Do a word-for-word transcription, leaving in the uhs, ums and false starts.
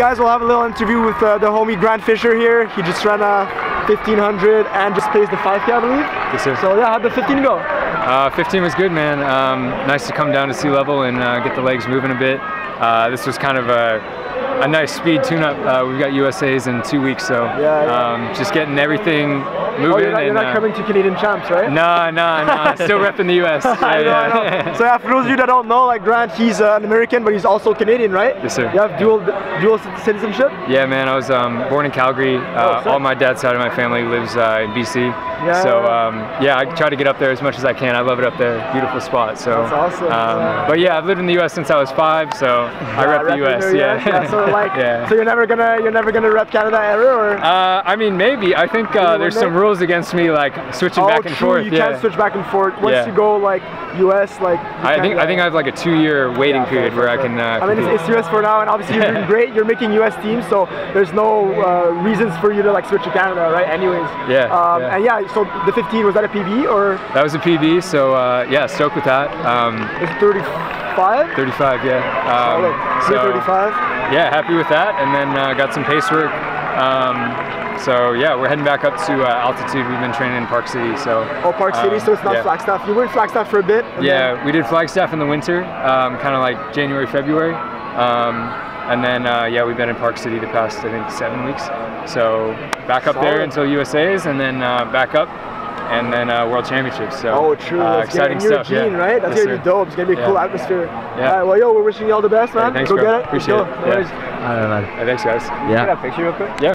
Guys, we'll have a little interview with uh, the homie Grant Fisher here. He just ran a fifteen hundred and just placed the five K, I believe. Yes, sir. So yeah, how'd the fifteen go? Uh, fifteen was good, man. Um, nice to come down to sea level and uh, get the legs moving a bit. Uh, this was kind of a, a nice speed tune-up. Uh, we've got U S A's in two weeks, so yeah, yeah. Um, just getting everything moving. Oh, you're not, and, you're not uh, coming to Canadian champs, right? No, no, no. Still repping the U S Yeah, I know, yeah. I know. So yeah, for those of you that don't know, like Grant, he's uh, an American, but he's also Canadian, right? Yes, sir. You have dual dual citizenship? Yeah, man. I was um, born in Calgary. Uh, oh, all my dad's side of my family lives uh, in B C. Yeah. So um, yeah, I try to get up there as much as I can. I love it up there. Beautiful spot. So. That's awesome. Um, yeah. But yeah, I've lived in the U S since I was five, so yeah, I rep the U S Yeah. U S Yeah. So like, yeah. So you're never gonna you're never gonna rep Canada ever, or? Uh, I mean, maybe. I think uh, there's some rules against me, like switching oh, back and true. forth. You yeah. can't switch back and forth once yeah. you go like U S like. I think I think I have like a two-year waiting yeah, period where sure. I can. Uh, I mean, it's, it's U S for now, and obviously you're doing great. You're making U S teams, so there's no uh, reasons for you to like switch to Canada, right? Anyways. Yeah. Um, yeah. And yeah, so the fifteen, was that a P B or? That was a P B, so uh, yeah, stoked with that. Um, it's thirty-five. thirty-five, yeah. Um, oh, so thirty-five. Yeah, happy with that, and then uh, got some pace work. Um, So yeah, we're heading back up to uh, altitude. We've been training in Park City, so. Oh, Park City, um, so it's not yeah. Flagstaff. You were in Flagstaff for a bit. Yeah, then... we did Flagstaff in the winter, um, kind of like January, February, um, and then uh, yeah, we've been in Park City the past I think seven weeks. So back up Solid. there until U S A's, and then uh, back up. And then uh, World Championships, so oh, true. Uh, exciting You're stuff. Gene, yeah. right? That's yes, gonna be dope. It's gonna be a yeah. cool atmosphere. Yeah. All right, well, yo, we're wishing you all the best, man. Hey, thanks, Go bro. Get it. Appreciate Let's go. it. Yeah. All right, man. Hey, thanks, guys. Yeah. Can I get a picture real quick? Yeah.